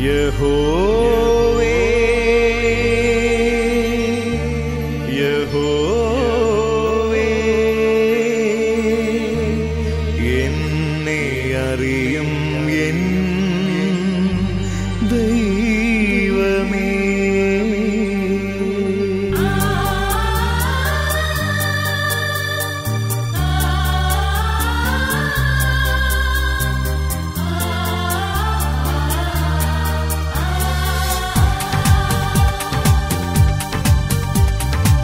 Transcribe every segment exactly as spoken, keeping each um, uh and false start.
यहोवे यहोवे एन्ने अरियुम एन् दैवमे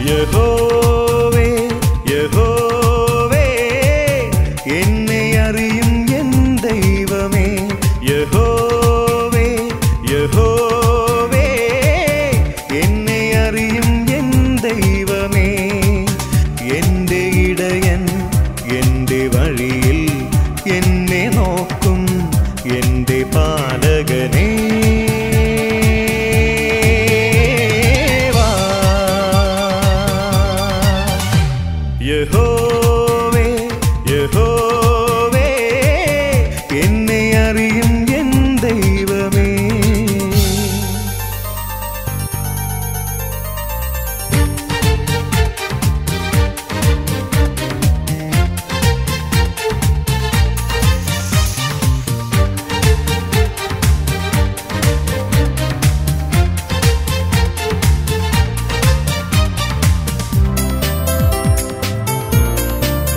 യഹോവേ യഹോവേ എന്നെ അറിയും എൻ ദൈവമേ യഹോവേ യഹോവേ എന്നെ അറിയും എൻ ദൈവമേ എൻ്റെ ഇടയൻ എൻ്റെ വഴിയിൽ എന്നെ നോക്കും എൻ്റെ പാലകനേ യഹോവേ യഹോവേ എന്നെ അറിയും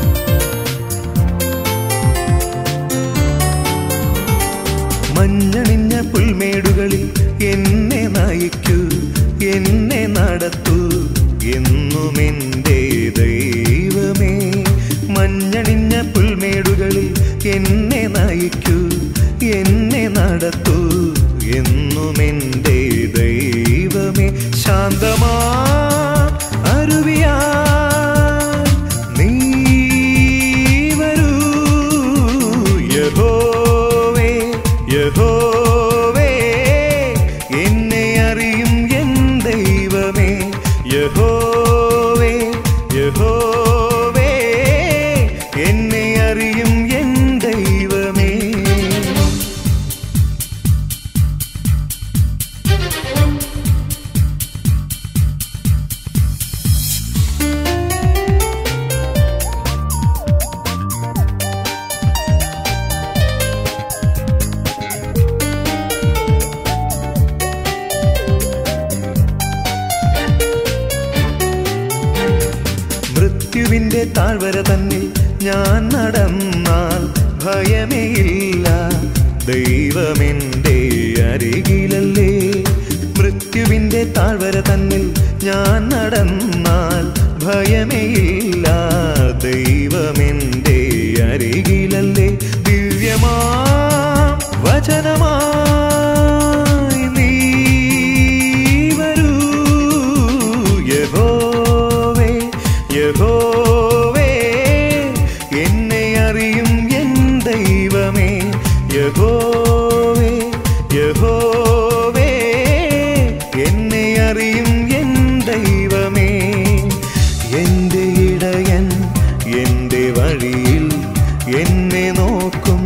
എൻ ദൈവമേ മഞ്ഞണിഞ്ഞ പുൽമേടുകളിൽ എന്നെ നയിക്കൂ എന്നെ നടത്തൂ എന്നും എൻ്റെ ദൈവമേ മഞ്ഞണിഞ്ഞ പുൽമേടുകളിൽ എന്നെ നയിക്കൂ എന്നെ നടത്തൂ എന്നും എൻ്റെ ദൈവമേ ശാന്തമാ അരുവിയാ നീ വരൂ യഹോ യഹോവേ എന്നെ അറിയും എൻ ദൈവമേ യഹോവേ യഹോവേ എന്നെ അറിയും എൻ ദൈവമേ മൃത്യുവിൻ്റെ താഴ്വര തന്നിൽ ഞാൻ നടന്നാൽ ഭയമേയില്ല ദൈവമെൻ്റെ അരികിലല്ലേ മൃത്യുവിൻ്റെ താഴ്വര തന്നിൽ ഞാൻ നടന്നാൽ ഭയമേയില്ല ദൈവമെൻ്റെ അരികിലല്ലേ ദിവ്യമാ വചനമാ യഹോവേ എന്നെ അറിയും എൻ ദൈവമേ യഹോവേ യഹോവേ എന്നെ അറിയും എൻ ദൈവമേ എൻ്റെ ഇടയൻ എൻ്റെ വഴിയിൽ എന്നെ നോക്കും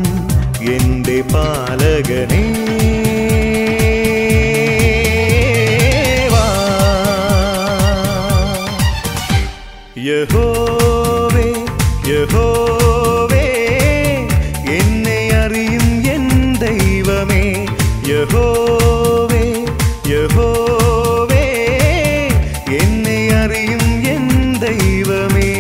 എൻ്റെ പാലകനേ യഹോവേ യഹോവേ എന്നെ അറിയും എൻ ദൈവമേ യഹോവേ യഹോവേ എന്നെ അറിയും എൻ ദൈവമേ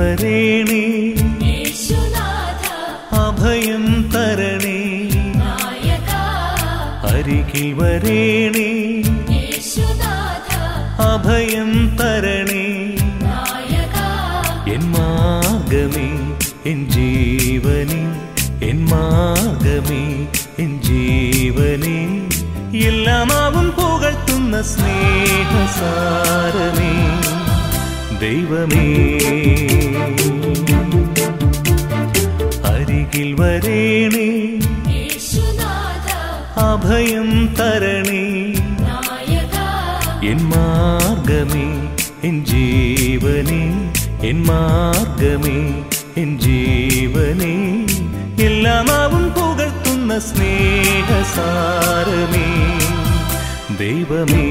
वरेणे अभयं तरणे अरिगिल वरेणे अभयं तरणे एन मार्गमे एन जीवने एन मार्गमे एन जीवने എല്ലാമാവും പുകഴ്ത്തുന്ന സ്നേഹസാരമേ ദൈവമേ അരികിൽ വരേണേ അഭയം തരണേ എൻ മാർഗമേ എൻ ജീവനേ എൻ മാർഗമേ എൻ ജീവനേ എല്ലാമാവും പുകഴ്ത്തുന്ന സ്നേഹസാരമേ ദൈവമേ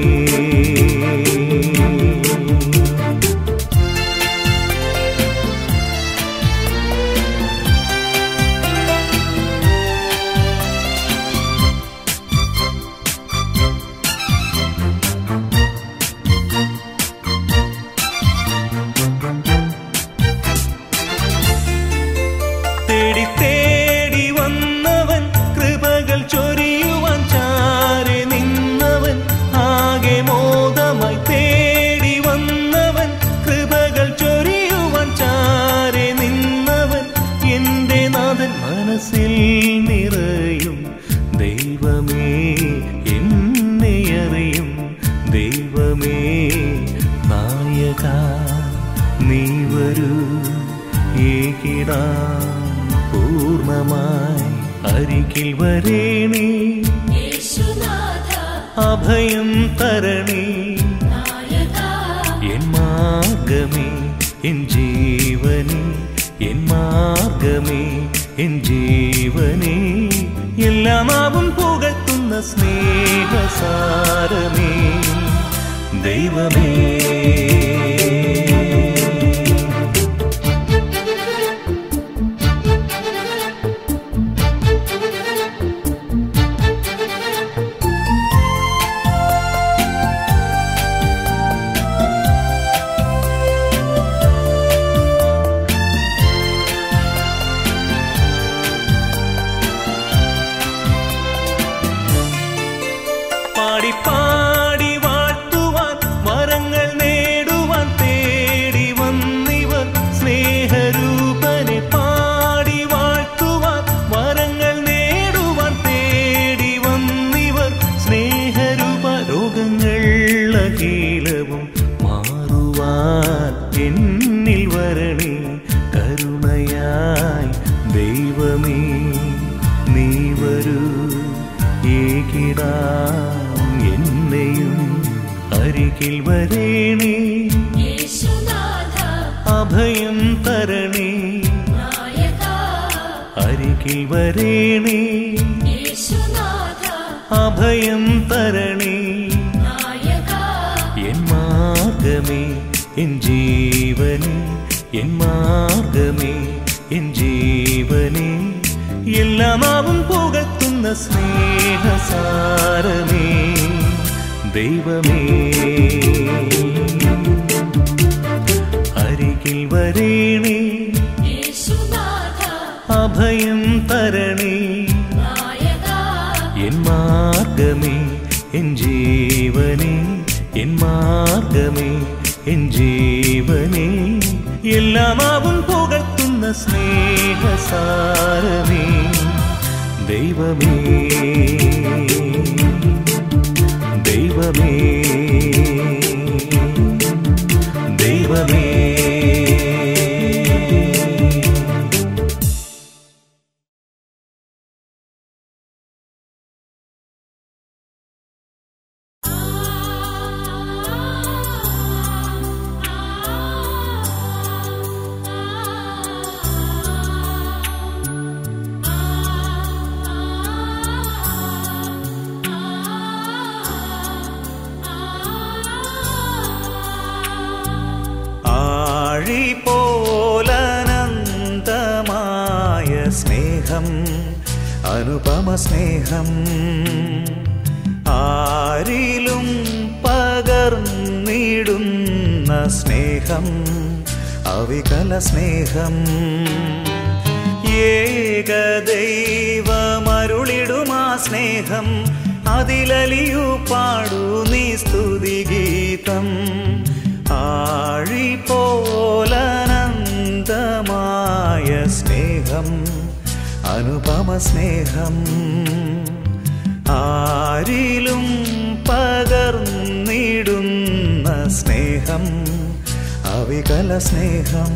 అవికల స్నేహం ఏక దైవమరుళిడుమా స్నేహం అదిలలియు పాడు నీ స్తుతి గీతం ఆళిపోలనందమాయ స్నేహం అనుపమ స్నేహం ആരിലും പകർന്നിടുന്ന സ്നേഹം അവികല സ്നേഹം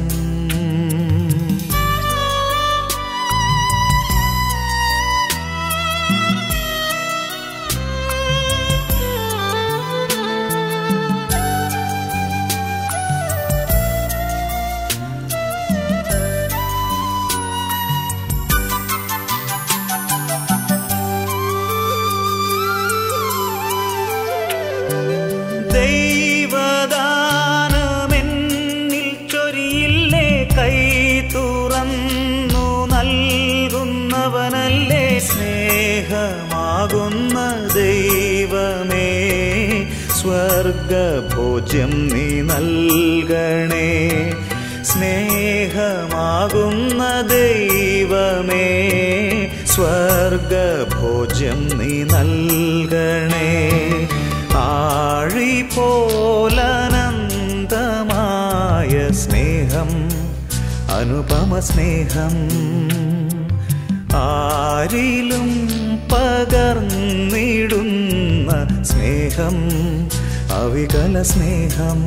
ഭോജ്യം നീ നൽകണേ സ്നേഹമാകുന്ന ദൈവമേ സ്വർഗഭോജ്യം നീ നൽകണേ ആഴിപോലനന്തമായ സ്നേഹം അനുപമ സ്നേഹം ആരിലും പകർന്നിടുന്ന സ്നേഹം അവികല സ്നേഹം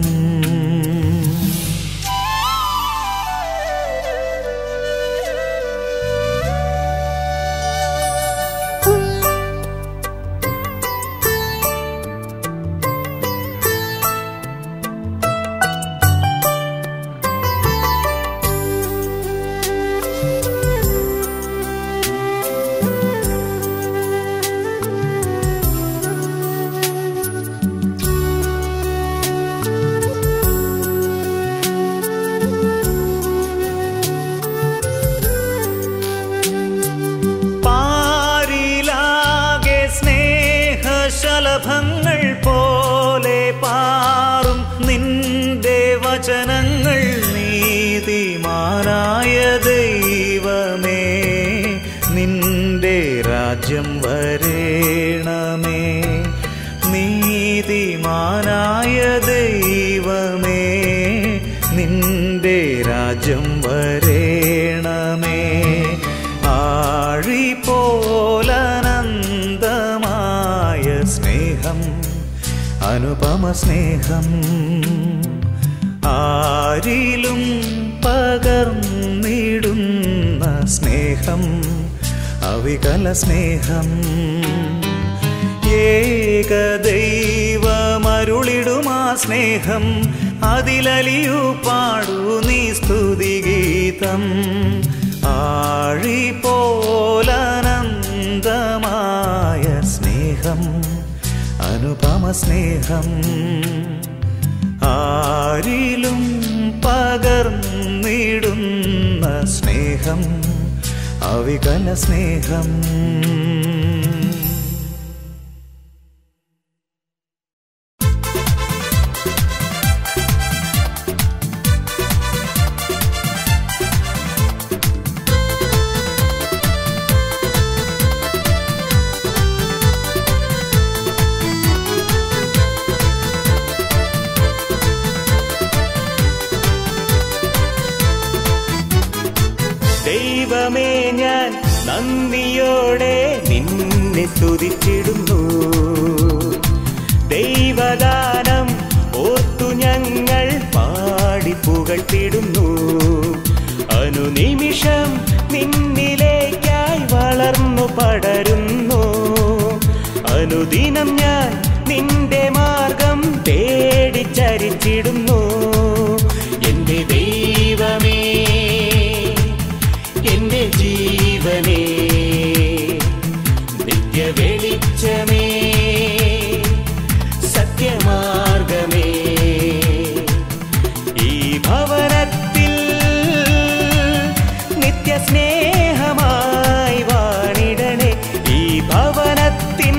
അനുപമ സ്നേഹം ആരിലും പകർന്നിടുന്ന സ്നേഹം അവികല സ്നേഹം ഏക ദൈവമരുളിടുമാ സ്നേഹം അതിലലിയു പാടു നീ സ്തുതി ഗീതം ആഴിപോലനന്തമായ സ്നേഹം അനുപമ സ്നേഹം ആരിലും പകർന്നിടുന്ന സ്നേഹം അവികല സ്നേഹം സ്തുതിച്ചിടുന്നു ദൈവദാനം ഓർത്തു ഞങ്ങൾ പാടി പുകഴ്ത്തിടുന്നു അനുനിമിഷം നിന്നിലേക്കായി വളർന്നു പടരുന്നു അനുദിനം ഞാൻ നിന്റെ മാർഗം തേടി ചരിച്ചിടുന്നു എൻ്റെ ദൈവമേ എൻ്റെ ജീവനേ വെളിച്ചമേ സത്യമാർഗമേ ഈ ഭവനത്തിൽ നിത്യസ്നേഹമായി വാണിടണേ ഈ ഭവനത്തിൻ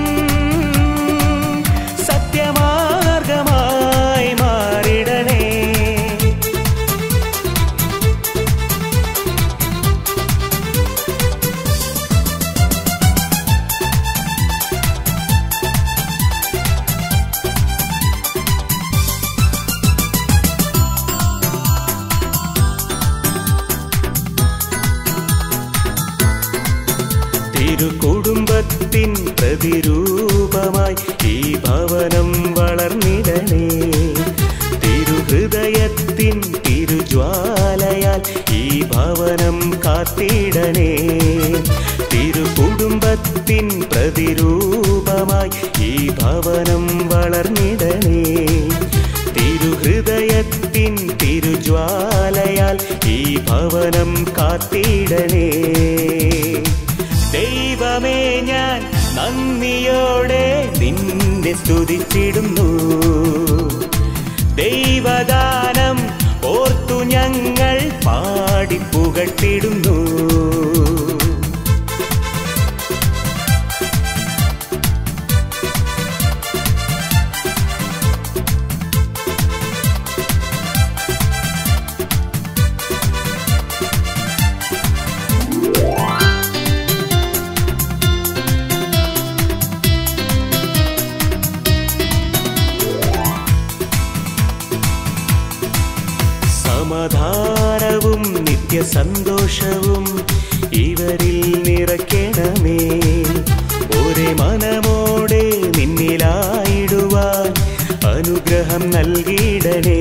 പ്രതിരൂപമായി ഈ ഭവനം വളർന്നിടണേ. തിരുഹൃദയത്തിൻ തിരുജ്വാലയാൽ ഈ ഭവനം കാത്തിടണേ. തിരുകുടുംബത്തിൻ പ്രതിരൂപമായി ഈ ഭവനം വളർന്നിടണേ. തിരുഹൃദയത്തിൻ തിരുജ്വാലയാൽ ഈ ഭവനം കാത്തിടണേ. ദൈവമേ, ഞാൻ നന്ദിയോടെ നിന്നെ സ്തുതിച്ചിടുന്നു. ദൈവദാനം ഓർത്തു ഞങ്ങൾ പാടിപ്പുകട്ടിടുന്നു. സമാധാനവും നിത്യസന്തോഷവും ഇവരിൽ നിറയ്ക്കണമേ. ഒരേ മനമോടെ നിന്നിലായിടുവാൻ അനുഗ്രഹം നൽകിയിടണേ.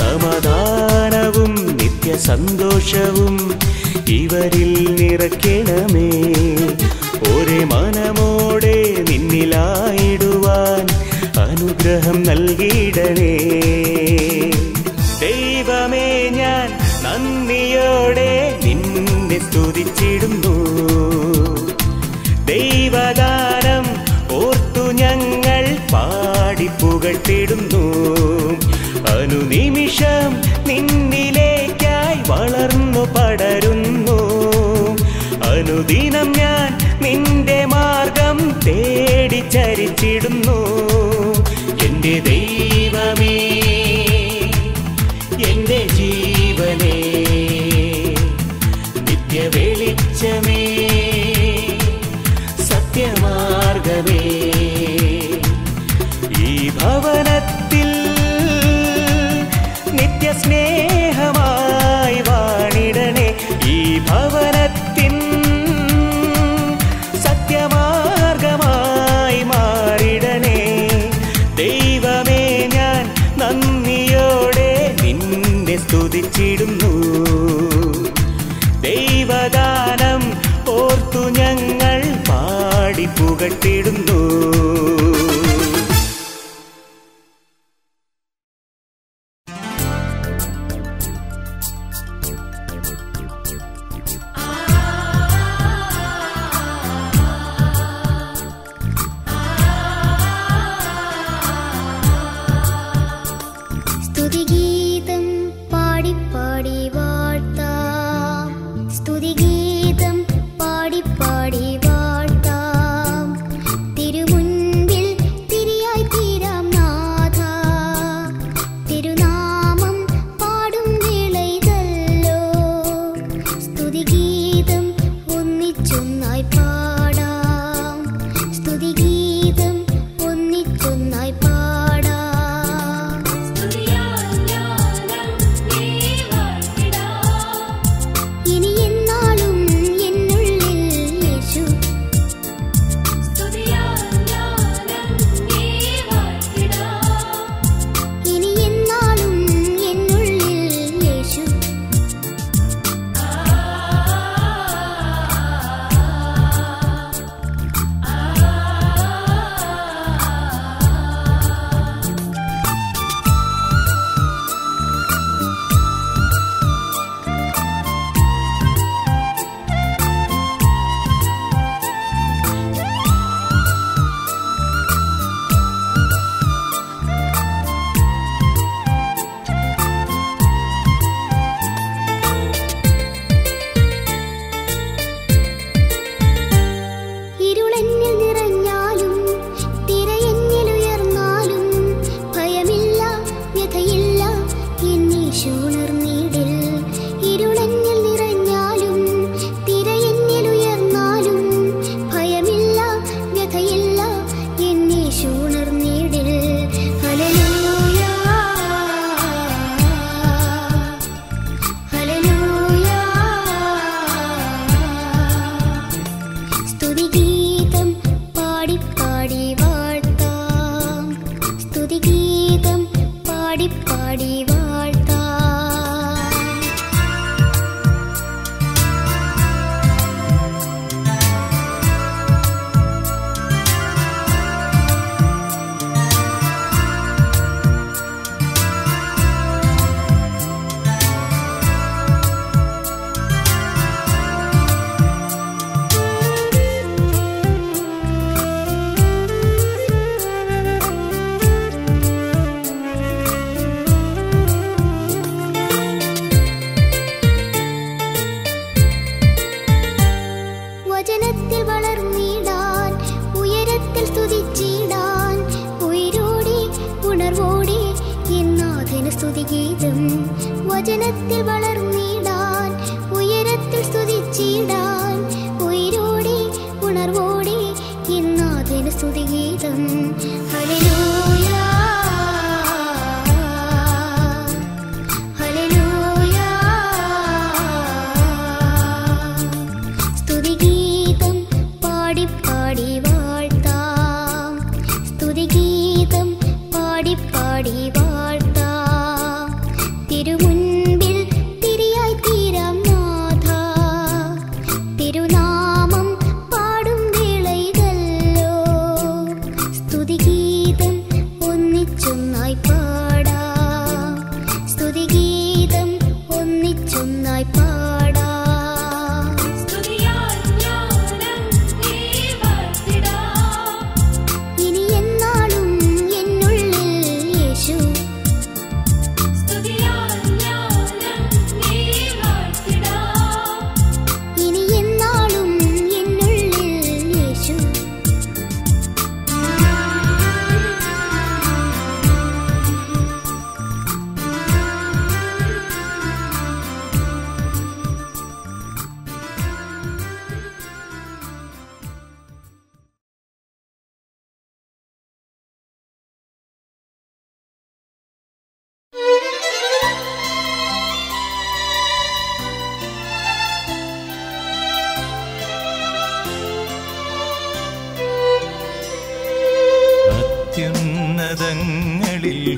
സമാധാനവും നിത്യസന്തോഷവും ഇവരിൽ നിറയ്ക്കണമേ. ഒരേ മനമോടെ നിന്നിലായിടുവാൻ അനുഗ്രഹം നൽകിയിടണേ. ദൈവമേ, ഞാൻ നന്ദിയോടെ നിന്നെ സ്തുതിച്ചിടുന്നു. ദൈവദാനം ഓർത്തു ഞങ്ങൾ പാടിപ്പുകട്ടിടുന്നു. അനുനിമിഷം നിന്നിലേക്കായി വളർന്നു പടരുന്നു. അനുദിനം ഞാൻ നിന്റെ മാർഗം തേടി ചരിച്ചിടുന്നു. എൻ്റെ ദൈവമേ, എന്റെ ജീവനേ, നിത്യ വെളിച്ചമേ, സത്യമാർഗമേ, ഈ ഭവനത്തിൽ നിത്യസ്നേഹമായി വാണിടണേ. ഈ ഭവനത്തിൻ സത്യമാർഗമായി മാറിടണേ. ദൈവമേ, ഞാൻ നന്ദിയോടെ സ്തുതിച്ചിടുന്നു. ദൈവദാനം ഓർത്തു ഞങ്ങൾ പാടിപ്പുകട്ടിടുന്നു. സ്തുതിഗീതം വചനത്തിൽ വളർന്നിടാൻ ഉയരത്തിൽ സ്തുതിച്ചിടാൻ ഉയരോടെ ഉണർവോടെ ഇന്നാഥന് സ്തുതിഗീതം ഹല്ലേലൂയ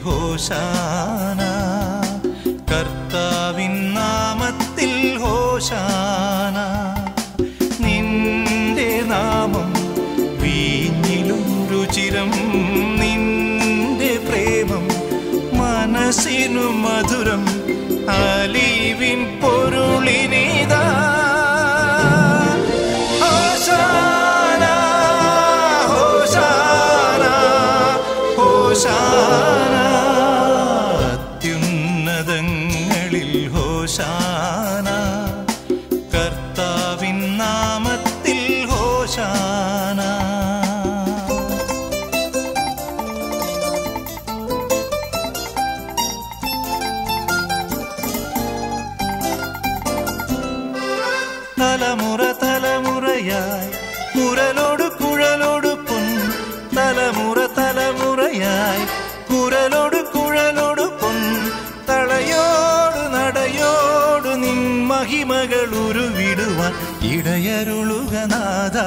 ഹോശാന കർത്താവിൻ നാമത്തിൽ ഹോശാന നിന്റെ നാമം വീഞ്ഞിലും രുചിരം നിന്റെ പ്രേമം മനസ്സിനു മധുരം അലിവിൻ പൊരുളിനിതാ ഹോശാന ഹോശാന ഹോശാന ഇടയരുളുകനാഥ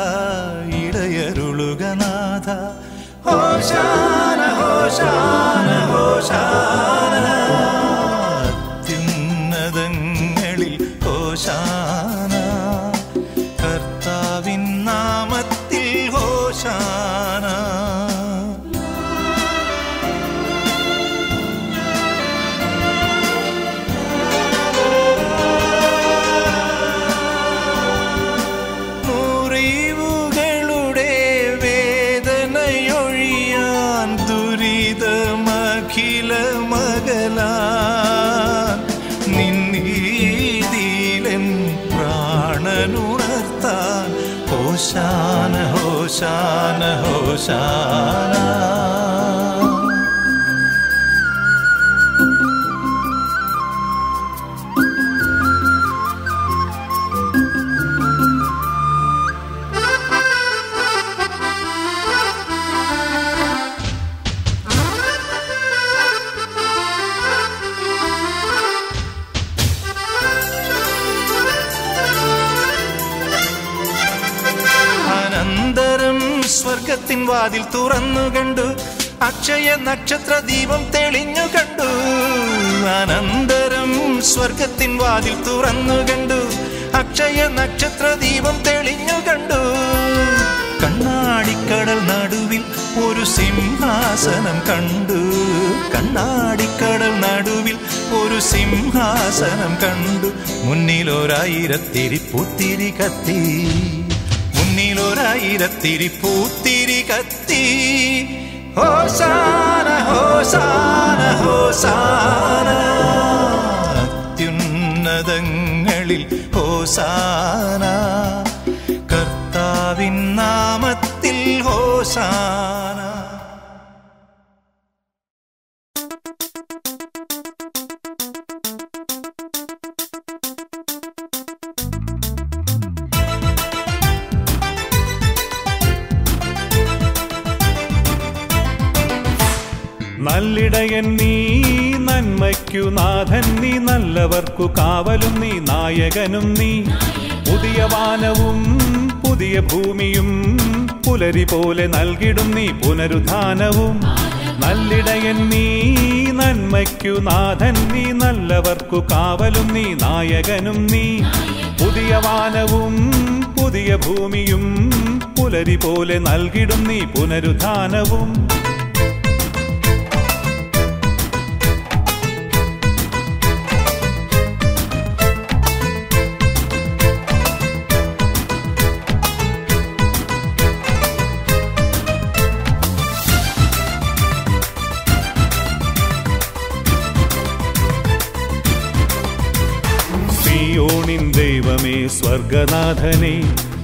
ഇടയരുളുകനാഥ ഹോശാന ഹോശാന ഹോശാന അത്യുന്നതങ്ങളിൽ ഹോശാന കർത്താവിൻ നാമത്തിൽ ഹോശാന ഹോശാന ഹോശാന ഹോശാന സ്വർഗത്തിൻ വാതിൽ തുറന്നു കണ്ടു അക്ഷയ നക്ഷത്ര ദീപം തെളിഞ്ഞു കണ്ടു അനന്തരം സ്വർഗത്തിൻ വാതിൽ തുറന്നു കണ്ടു അക്ഷയ നക്ഷത്ര ദീപം തെളിഞ്ഞു കണ്ടു കണ്ണാടിക്കടൽ നടുവിൽ ഒരു സിംഹാസനം കണ്ടു കണ്ണാടിക്കടൽ നടുവിൽ ഒരു സിംഹാസനം കണ്ടു മുന്നിലൊരായിരത്തിരി പൂത്തിരി കത്തി ൊരായിരത്തിരി പൂത്തിരി കത്തി ഹോശാന ഹോശാന ഹോശാന അത്യുന്നതങ്ങളിൽ ഹോശാന കർത്താവിൻ നാമത്തിൽ ഹോശാന നല്ലിടയൻ നീ, നന്മയ്ക്കു നാഥൻ നീ, നല്ലവർക്കു കാവലും നീ, നായകനും നീ. പുതിയ വാനവും പുതിയ ഭൂമിയും പുലരി പോലെ നൽകിടും നീ പുനരുദ്ധാനവും. നല്ലിടയൻ നീ, നന്മയ്ക്കു നാഥൻ നീ, നല്ലവർക്കു കാവലും നീ, നായകനും നീ. പുതിയ വാനവും പുതിയ ഭൂമിയും പുലരി പോലെ നൽകിടും നീ പുനരുദ്ധാനവും. ദൈവമേ സ്വർഗനാഥനെ,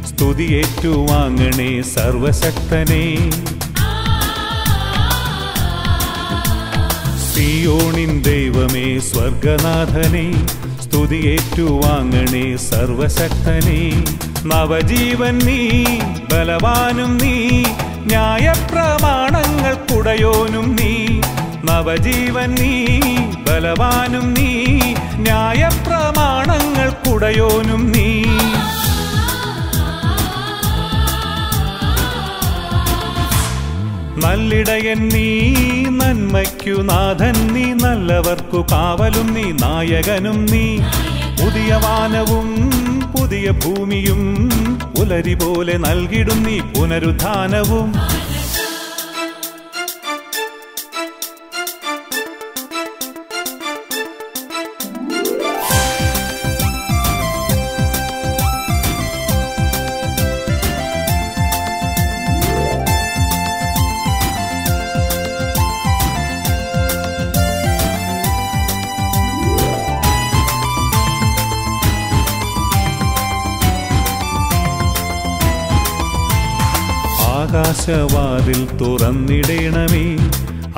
സ്തുതിയേറ്റുവാങ്ങണേ സർവശക്തനെ. സിയോണിൻ ദൈവമേ സ്വർഗനാഥനെ, സ്തുതിയേറ്റുവാങ്ങണേ സർവശക്തനെ. നവജീവൻ നീ, ബലവാനും നീ, ന്യായപ്രമാണങ്ങൾക്കുടയോനും നീ. നവജീവൻ നീ, ബലവാനും നീ, ന്യായപ്രമാണങ്ങൾക്കുടയോനും നീ. നല്ലിടയൻ നീ, നന്മയ്ക്കു നാഥൻ നീ, നല്ലവർക്കു കാവലും നീ, നായകനും നീ. പുതിയ വാനവും പുതിയ ഭൂമിയും പുലരി പോലെ നൽകിടും നീ പുനരുദ്ധാനവും. ആകാശവാതിൽ തുറന്നിടേണമേ,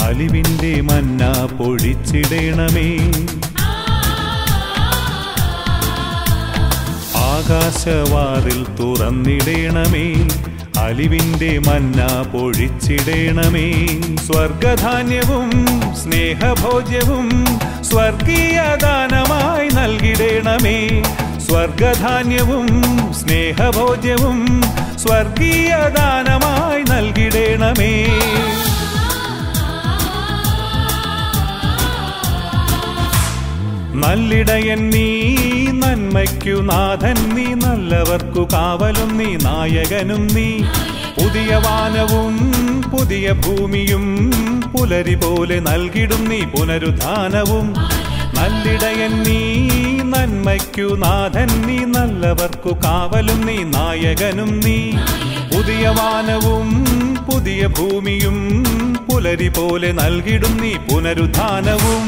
അലിവിൻ്റെ മന്ന പൊഴിച്ചിടേണമേ. ആകാശവാതിൽ തുറന്നിടേണമേ, അലിവിൻ്റെ മന്ന പൊഴിച്ചിടേണമേ. സ്വർഗധാന്യവും സ്നേഹഭോജ്യവും സ്വർഗീയദാനമായി നൽകിടേണമേ. സ്വർഗധാന്യവും സ്നേഹഭോജ്യവും സ്വർഗീയദാനമായി നൽകിടേണമേ. നല്ലിടയൻ നീ, നന്മയ്ക്കു നാഥൻ നീ, നല്ലവർക്കു കാവലും നീ, നായകനും നീ. പുതിയ വാനവും പുതിയ ഭൂമിയും പുലരി പോലെ നൽകിടും നീ പുനരുദ്ധാനവും. നല്ലിടയൻ നീ, നന്മയ്ക്കു നാഥൻ നീ, നല്ലവർക്കു കാവലും നീ, നായകനും നീ. പുതിയ വാനവും പുതിയ ഭൂമിയും പുലരി പോലെ നൽകിടും നീ പുനരുദ്ധാനവും.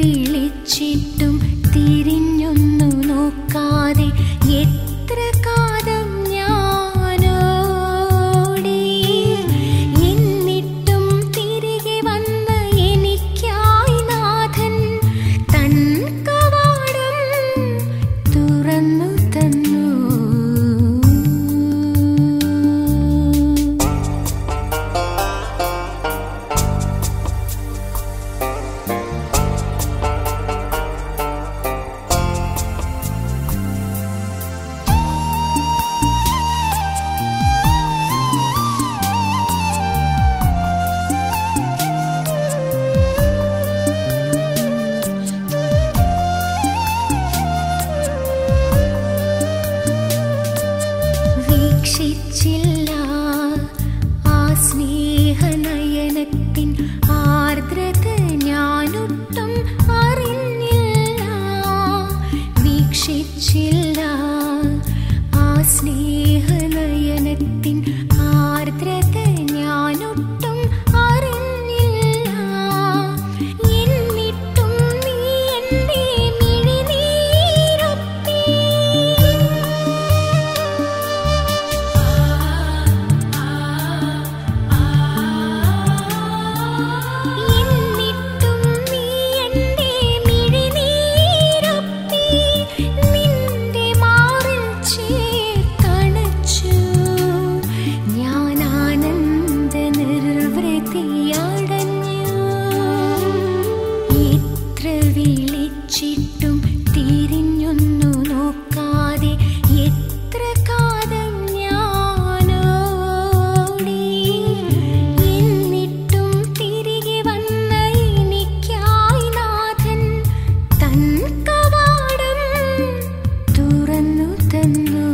വിളിച്ചിട്ടും തിരിഞ്ഞൊന്നു നോക്കാതെ എത്ര കാലം ഞാനോടി, എന്നിട്ടും തിരികെ വന്ന് എനിക്കായി നാഥൻ തൻ കവാടം തുറന്നു തന്നു. ില്ല ആ സ്നേഹനയനത്തിൻ ആർദ്രത ഞാനൊട്ടും അറിഞ്ഞില്ല, വീക്ഷിച്ചില്ല ആ സ്നേഹനയനത്തിൻ ആർദ്രത ഞാനൊട്ടും അറിഞ്ഞില്ല, എന്നിട്ടും നീ എന്നെ മിഴിനീരൊപ്പി വിളിച്ചിട്ടും തിരിഞ്ഞൊന്നു നോക്കാതെ എത്ര കാലം ഞാനോടി, എന്നിട്ടും തിരികെ വന്ന എനിക്കായി നാഥൻ തൻ കവാടം തുറന്നു തന്നു.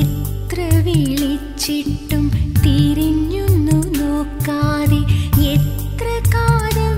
എത്ര വിളിച്ചിട്ടും തിരിഞ്ഞൊന്നു നോക്കാതെ എത്ര കാലം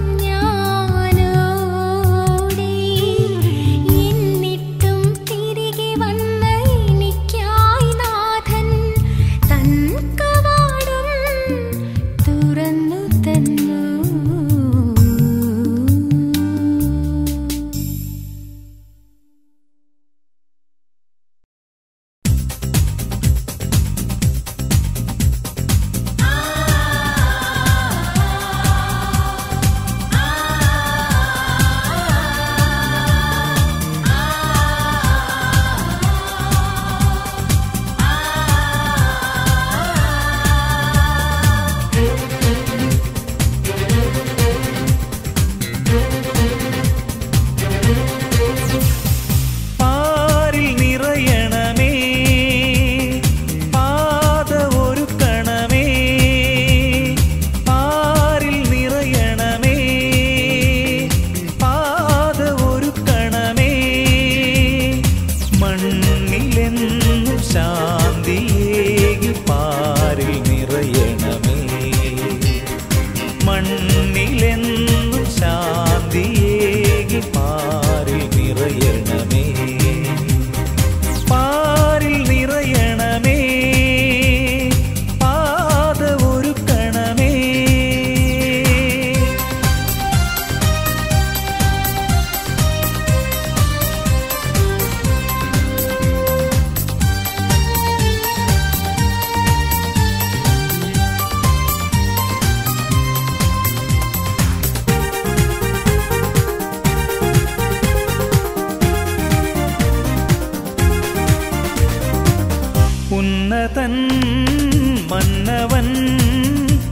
മന്നവൻ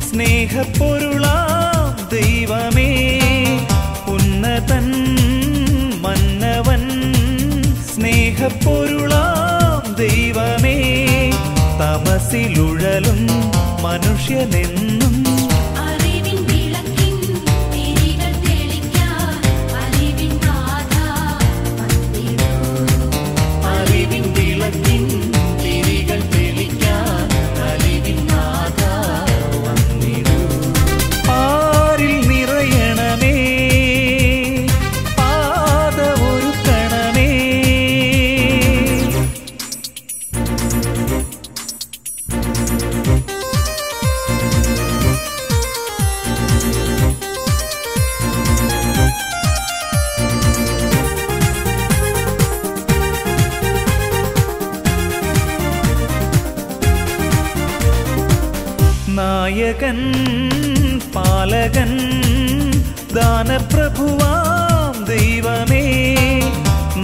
സ്നേഹപ്പൊരുളാം ദൈവമേ, ഉന്നതൻ മന്നവൻ സ്നേഹപ്പൊരുളാം ദൈവമേ, തമസിലുഴലും മനുഷ്യനെന്നും नायकन पालकन दानप्रभुवाम दैवमे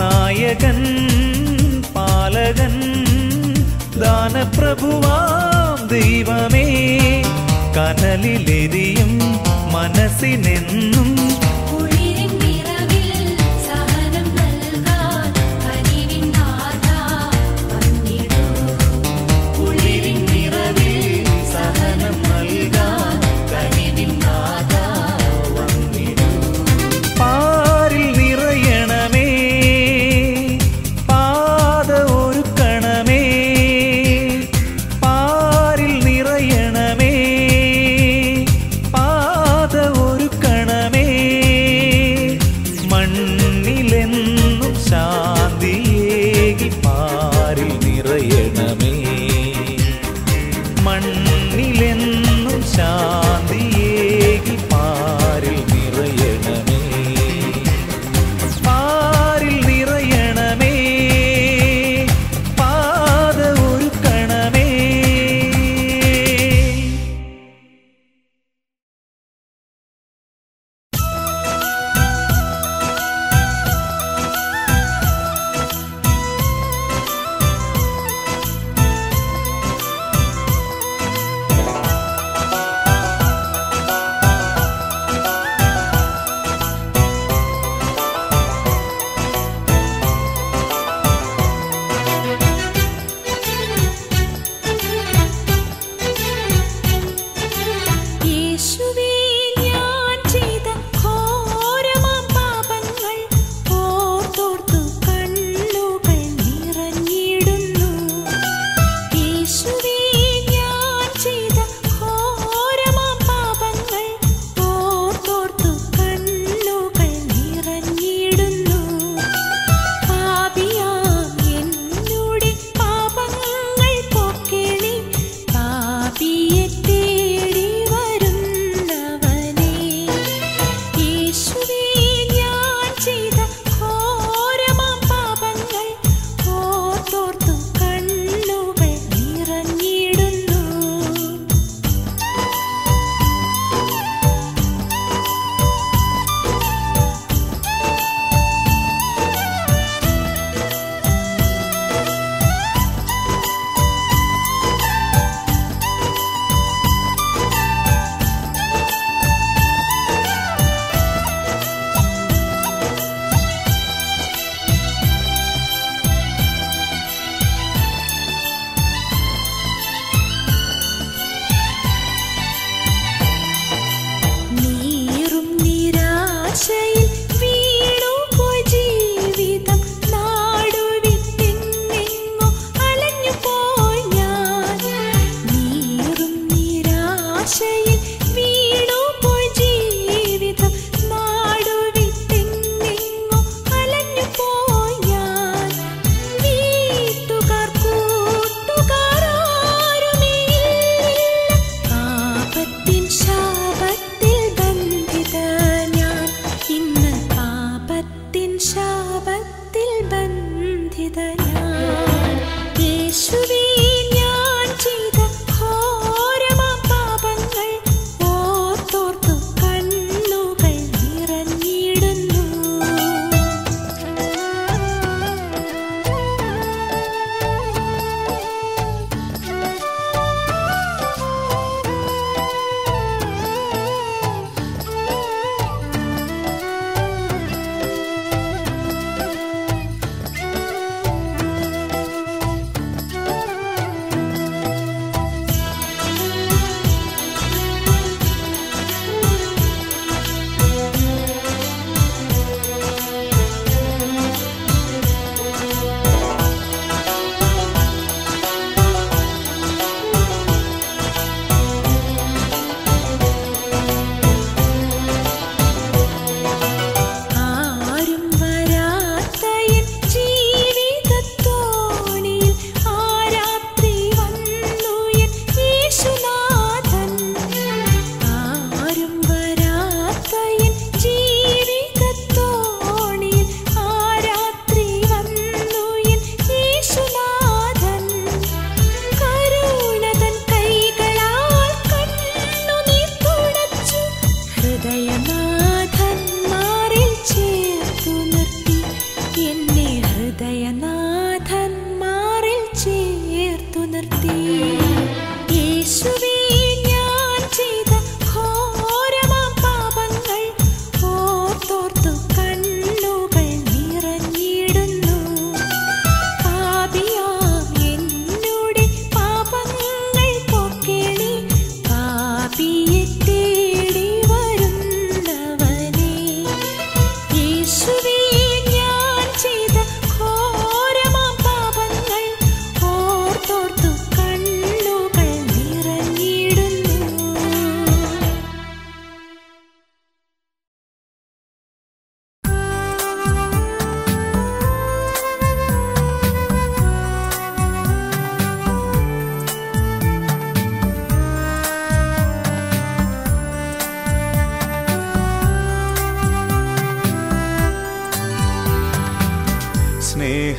नायकन पालकन दानप्रभुवाम दैवमे कनलिलेरियम मनसिनेन्नुम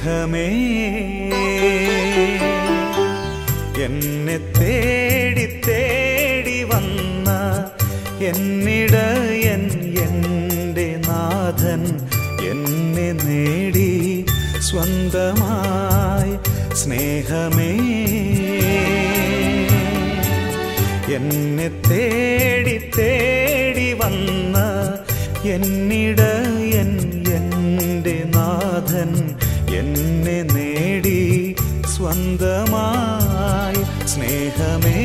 സ്നേഹമേ എന്നെ തേടി തേടി വന്ന എന്നിടയൻ എൻ്റെ നാഥൻ എന്നെ നേടി സ്വന്തമായി സ്നേഹമേ എന്നെ തേടി തേടി വന്ന എന്നിടയൻ എൻ്റെ നാഥൻ എന്നെ നേടി സ്വന്തമായി സ്നേഹമേ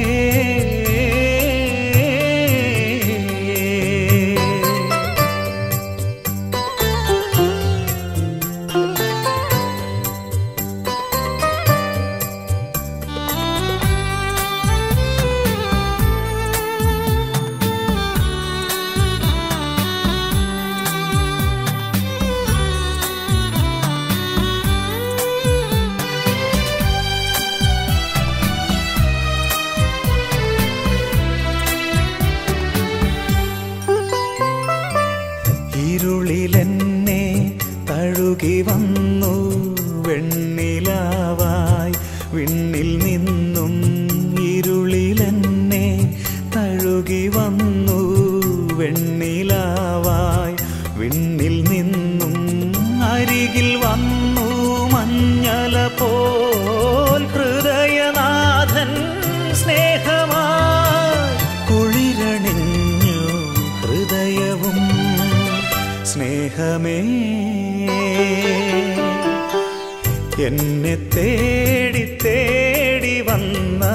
എന്നെ തേടി തേടി വന്ന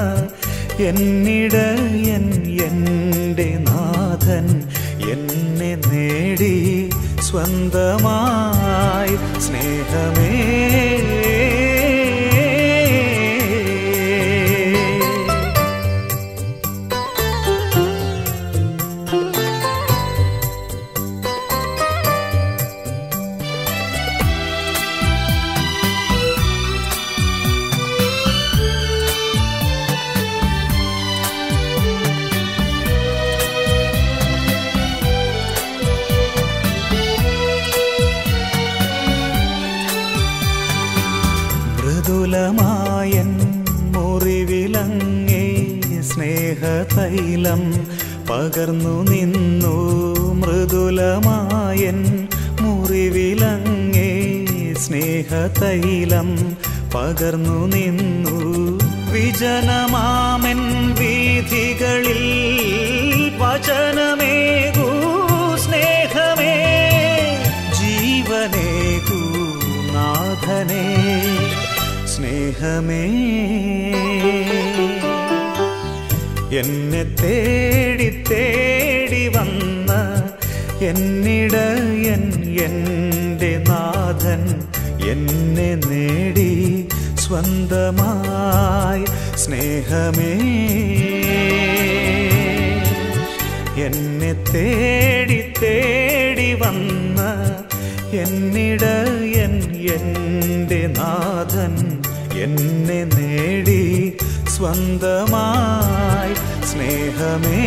എന്നിടയൻ എൻ്റെ നാഥൻ എന്നെ നേടി സ്വന്തമായി സ്നേഹമേ ുലമായൻ മുറിവിലങ്ങേ സ്നേഹതൈലം പകർന്നു നിന്നു മൃദുലമായൻ മുറിവിലങ്ങേ സ്നേഹതൈലം പകർന്നു നിന്നു വിജനമാമൻ വീഥികളിൽ വചനമേകൂ സ്നേഹമേ ജീവനേകൂ നാഥനേ സ്നേഹമേ എന്നെ തേടി തേടി വന്ന എന്നിടയൻ എൻ്റെ നാഥൻ എന്നെ നേടി സ്വന്തമായി സ്നേഹമേ എന്നെ തേടി തേടി വന്ന എന്നിടയൻ എൻ്റെ നാഥൻ എന്നെ നേടി സ്വന്തമായി സ്നേഹമേ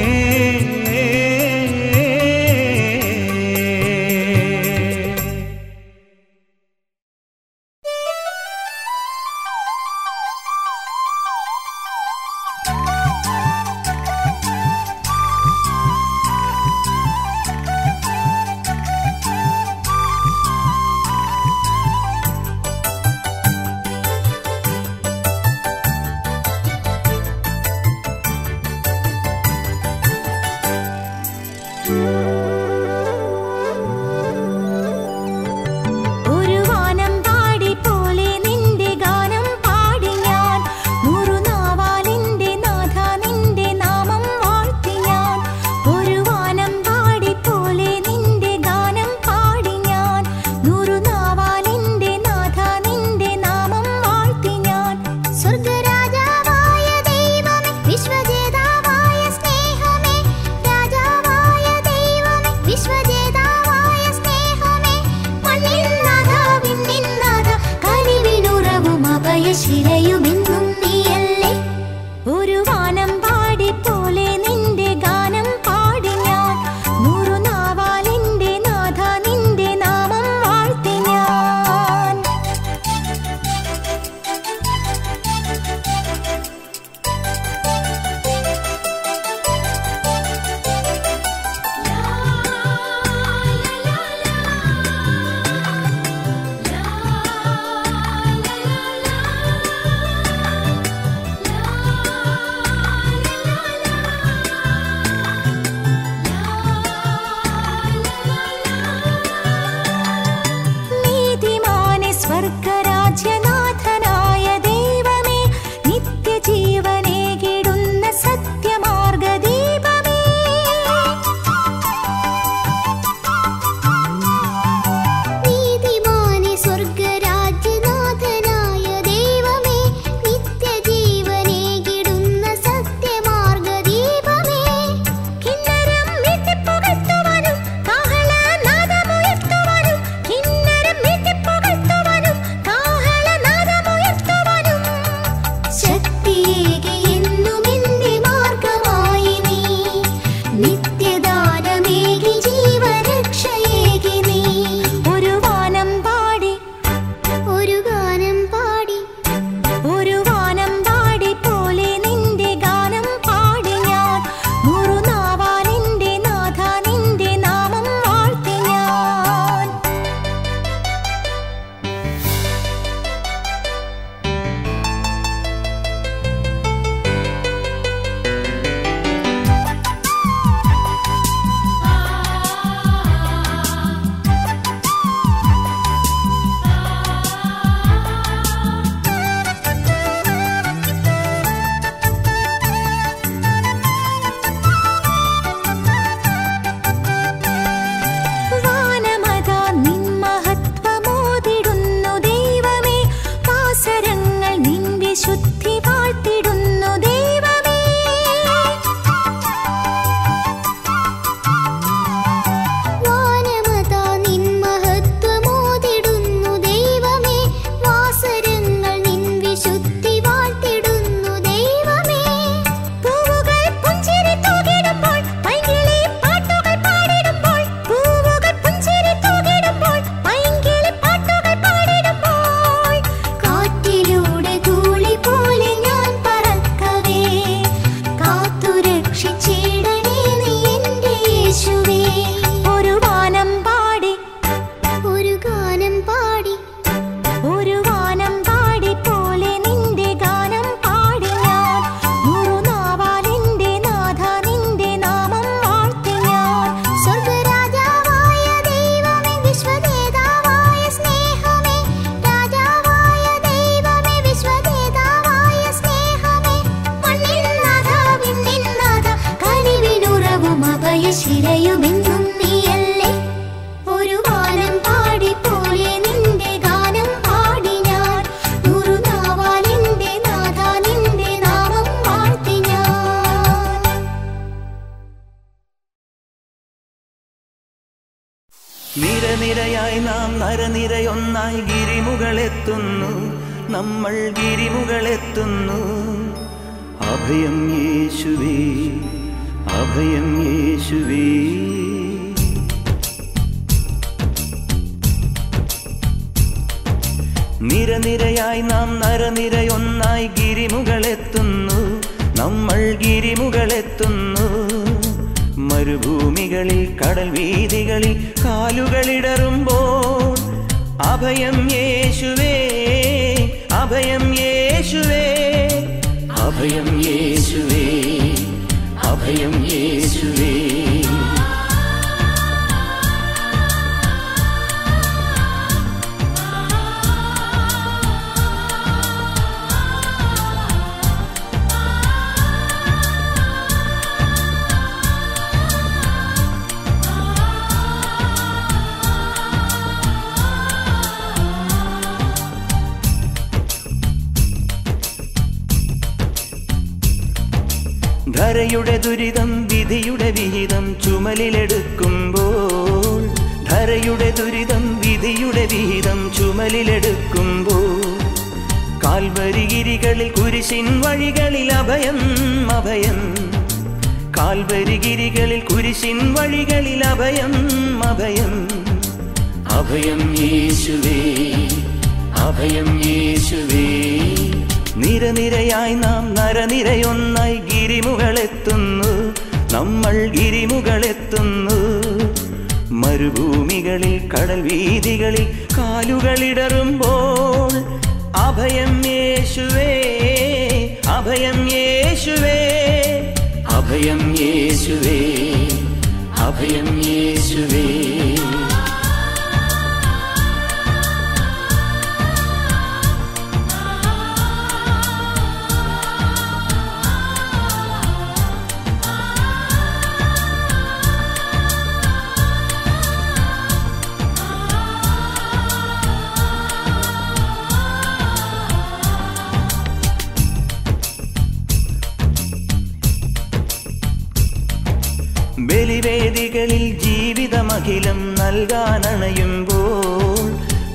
വേദികളിൽ ജീവിതമഖിലം നൽകാനണയുമ്പോൾ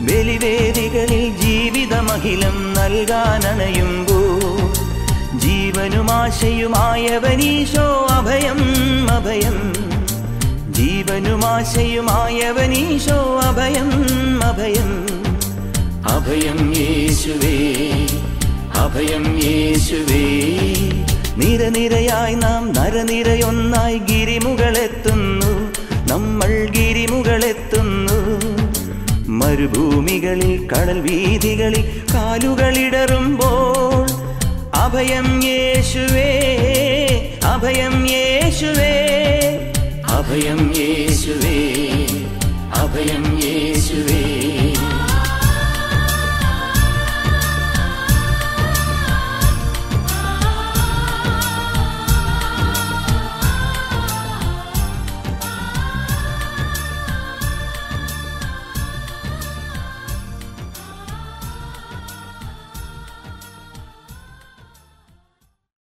ബലിവേദികളിൽ ജീവിതമഖിലം നൽകാനണയുമ്പോൾ ജീവനുമാശയുമായവനീശോ അഭയം അഭയം ജീവനുമാശയുമായവനീശോ അഭയം അഭയം അഭയം യേശുവേ അഭയം യേശുവേ നിരനിരയായി നാം നരനിരയൊന്നായി ഗിരിമുകളെത്തുന്നു നമ്മൾ ഗിരിമുകളെത്തുന്നു മരുഭൂമികളിൽ കടൽ വീഥികളിൽ കാലുകളിടറുമ്പോൾ അഭയം യേശുവേ അഭയം യേശുവേ അഭയം യേശുവേ അഭയം യേശുവേ